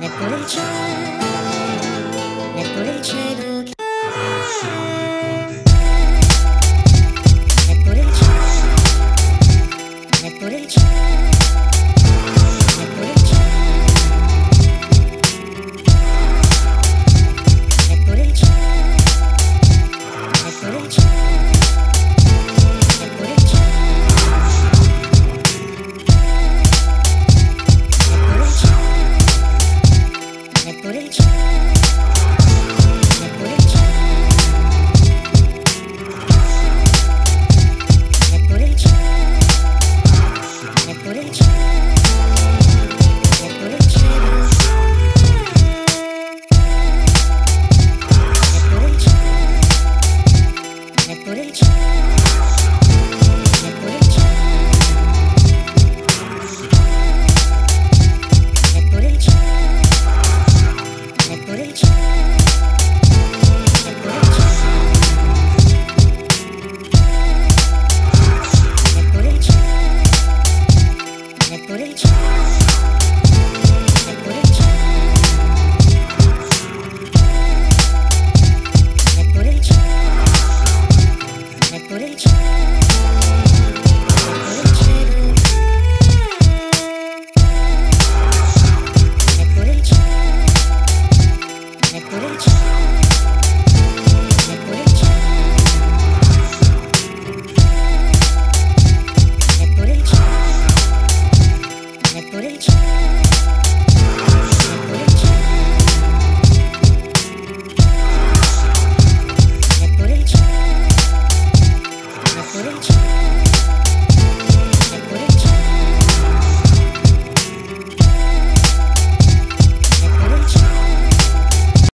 Lepo liczę,